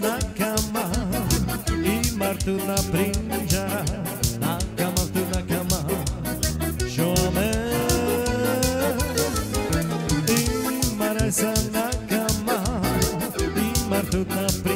Na cama, e marto na